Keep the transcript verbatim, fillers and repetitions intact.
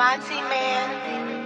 Motyman.